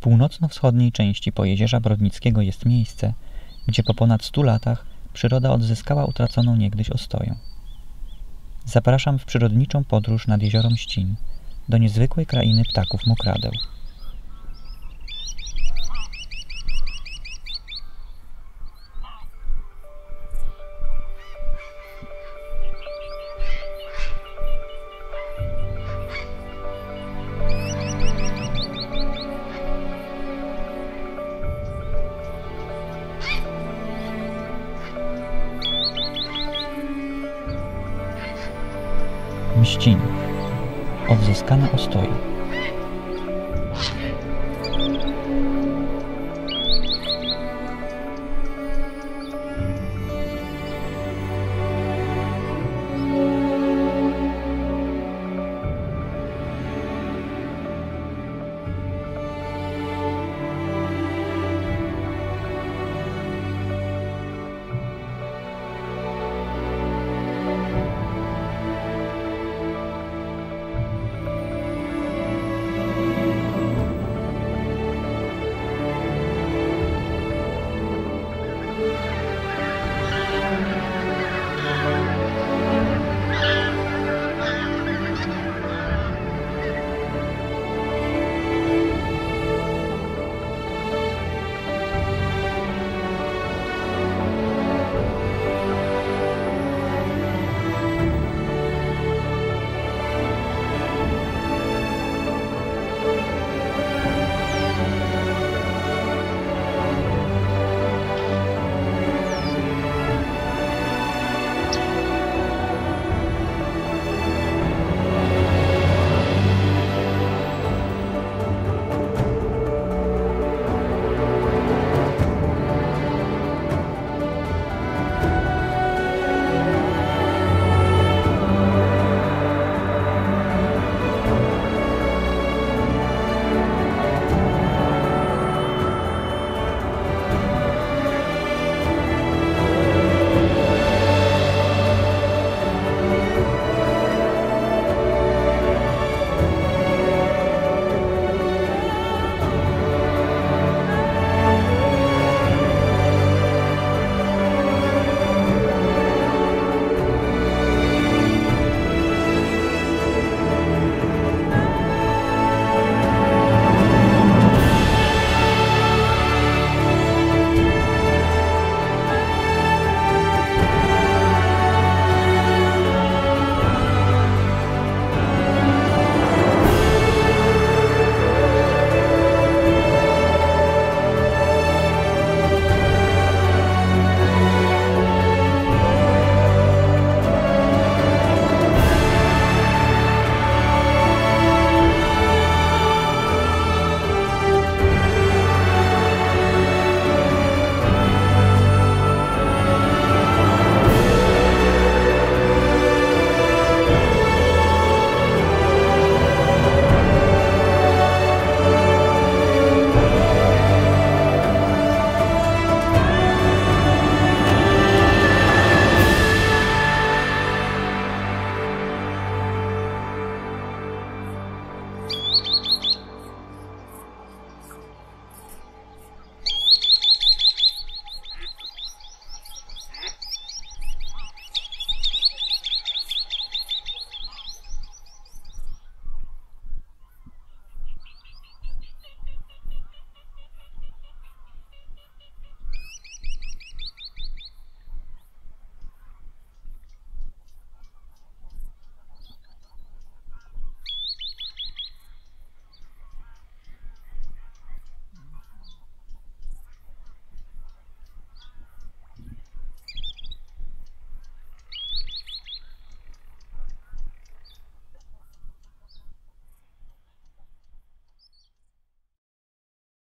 północno-wschodniej części Pojezierza Brodnickiego jest miejsce, gdzie po ponad 100 latach przyroda odzyskała utraconą niegdyś ostoję. Zapraszam w przyrodniczą podróż nad jezioro Mścin, do niezwykłej krainy ptaków mokradeł. Mścin. Odzyskane ostoje.